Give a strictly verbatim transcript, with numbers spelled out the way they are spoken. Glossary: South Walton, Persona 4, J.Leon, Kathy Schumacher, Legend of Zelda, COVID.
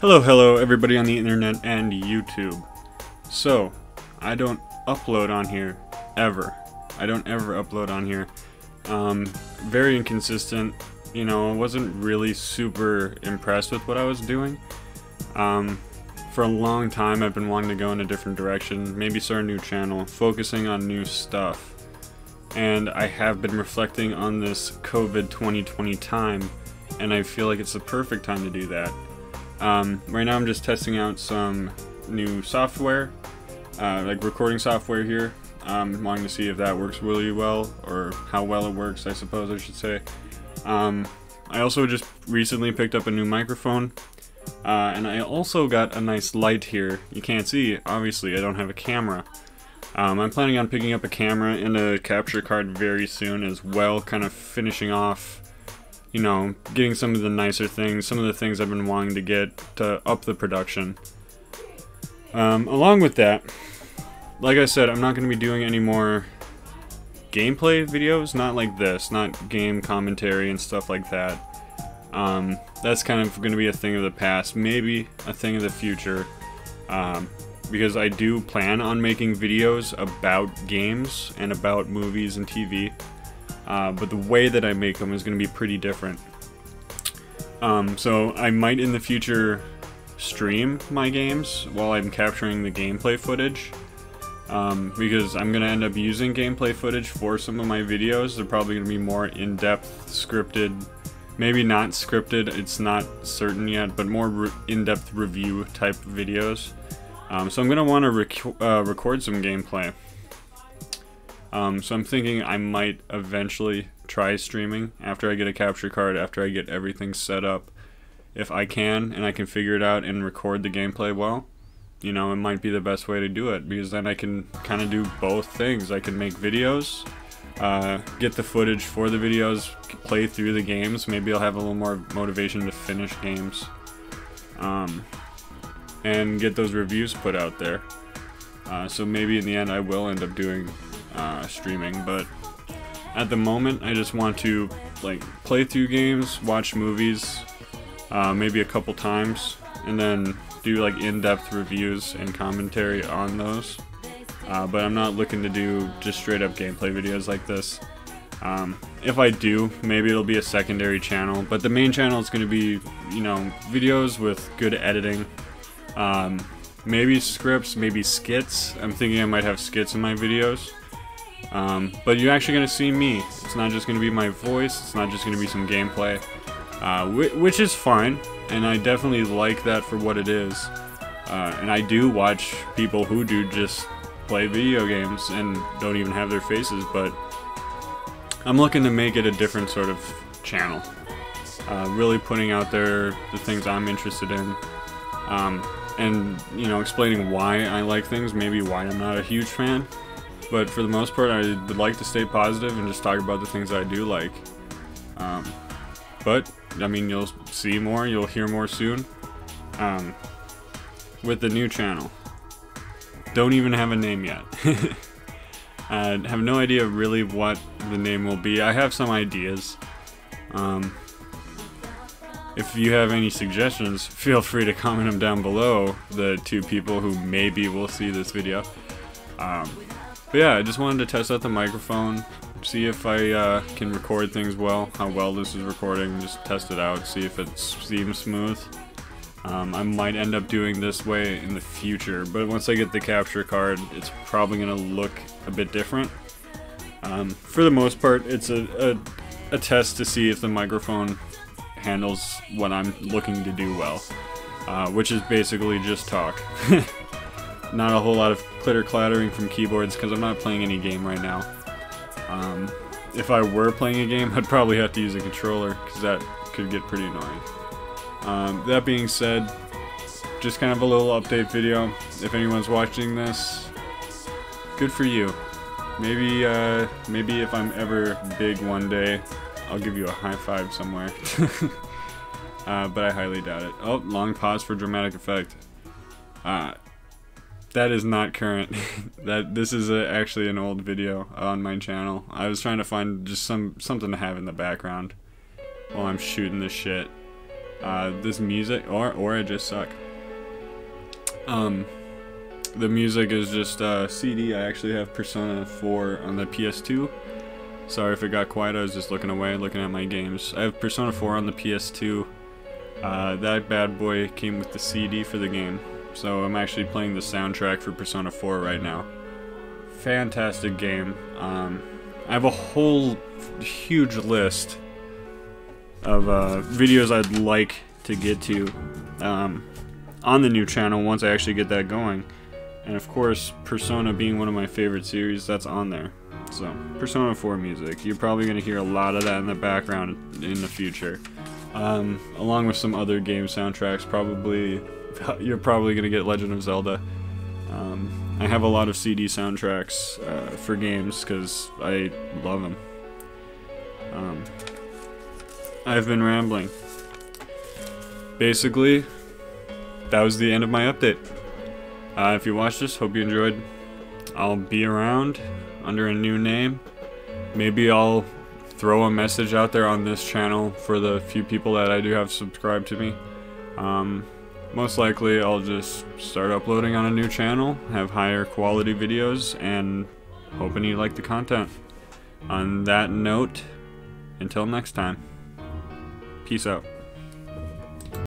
Hello, hello, everybody on the internet and YouTube. So, I don't upload on here, ever. I don't ever upload on here. Um, very inconsistent, you know, I wasn't really super impressed with what I was doing. Um, for a long time I've been wanting to go in a different direction, maybe start a new channel, focusing on new stuff. And I have been reflecting on this COVID twenty twenty time, and I feel like it's the perfect time to do that. Um, right now I'm just testing out some new software, uh, like recording software here. I'm wanting to see if that works really well, or how well it works, I suppose I should say. Um, I also just recently picked up a new microphone, uh, and I also got a nice light here. You can't see, obviously, I don't have a camera. Um, I'm planning on picking up a camera and a capture card very soon as well, kind of finishing off, you know, getting some of the nicer things, some of the things I've been wanting to get to up the production. Um, along with that, like I said, I'm not going to be doing any more gameplay videos, not like this, not game commentary and stuff like that. Um, that's kind of going to be a thing of the past, maybe a thing of the future, um, because I do plan on making videos about games and about movies and T V. Uh, but the way that I make them is going to be pretty different. Um, so I might in the future stream my games while I'm capturing the gameplay footage. Um, because I'm going to end up using gameplay footage for some of my videos. They're probably going to be more in-depth, scripted. Maybe not scripted, it's not certain yet, but more re in-depth review type videos. Um, so I'm going to want to rec uh, record some gameplay. Um, so I'm thinking I might eventually try streaming after I get a capture card, after I get everything set up. If I can, and I can figure it out and record the gameplay well, you know, it might be the best way to do it, because then I can kind of do both things. I can make videos, uh, get the footage for the videos, play through the games. Maybe I'll have a little more motivation to finish games, um, and get those reviews put out there. Uh, so maybe in the end I will end up doing Uh, streaming, but at the moment I just want to like play through games, watch movies, uh, maybe a couple times, and then do like in-depth reviews and commentary on those. Uh, but I'm not looking to do just straight up gameplay videos like this. Um, if I do, maybe it'll be a secondary channel, but the main channel is going to be, you know, videos with good editing. Um, maybe scripts, maybe skits. I'm thinking I might have skits in my videos. Um, but you're actually going to see me. It's not just going to be my voice, it's not just going to be some gameplay, uh, wh which is fine, and I definitely like that for what it is. Uh, and I do watch people who do just play video games and don't even have their faces, but I'm looking to make it a different sort of channel. Uh, really putting out there the things I'm interested in, um, and, you know, explaining why I like things, maybe why I'm not a huge fan. But for the most part, I would like to stay positive and just talk about the things that I do like. Um, but, I mean, you'll see more, you'll hear more soon. Um, with the new channel. Don't even have a name yet. I have no idea really what the name will be. I have some ideas. Um, if you have any suggestions, feel free to comment them down below, the two people who maybe will see this video. Um... But yeah, I just wanted to test out the microphone, see if I uh, can record things well, how well this is recording, just test it out, see if it seems smooth. Um, I might end up doing this way in the future, but once I get the capture card, it's probably going to look a bit different. Um, for the most part, it's a, a, a test to see if the microphone handles what I'm looking to do well, uh, which is basically just talk. Not a whole lot of clitter clattering from keyboards, because I'm not playing any game right now. Um, if I were playing a game, I'd probably have to use a controller, because that could get pretty annoying. Um, that being said, just kind of a little update video. If anyone's watching this, good for you. Maybe, uh, maybe if I'm ever big one day, I'll give you a high five somewhere. uh, but I highly doubt it. Oh, long pause for dramatic effect. Uh, That is not current. that this is a, actually an old video on my channel. I was trying to find just some something to have in the background while I'm shooting this shit. Uh, this music, or or I just suck. Um, the music is just uh, C D. I actually have Persona four on the P S two. Sorry if it got quiet. I was just looking away, looking at my games. I have Persona four on the P S two. Uh, that bad boy came with the C D for the game, so I'm actually playing the soundtrack for Persona four right now. Fantastic game. Um, I have a whole huge list of uh, videos I'd like to get to um, on the new channel once I actually get that going. And of course, Persona being one of my favorite series, that's on there. So, Persona four music. You're probably going to hear a lot of that in the background in the future. Um, along with some other game soundtracks, probably, you're probably going to get Legend of Zelda. Um, I have a lot of C D soundtracks uh, for games because I love them. Um, I've been rambling. Basically, that was the end of my update. Uh, if you watched this, hope you enjoyed. I'll be around under a new name. Maybe I'll throw a message out there on this channel for the few people that I do have subscribed to me. Um, most likely I'll just start uploading on a new channel, have higher quality videos, and hoping you like the content. On that note, until next time, peace out.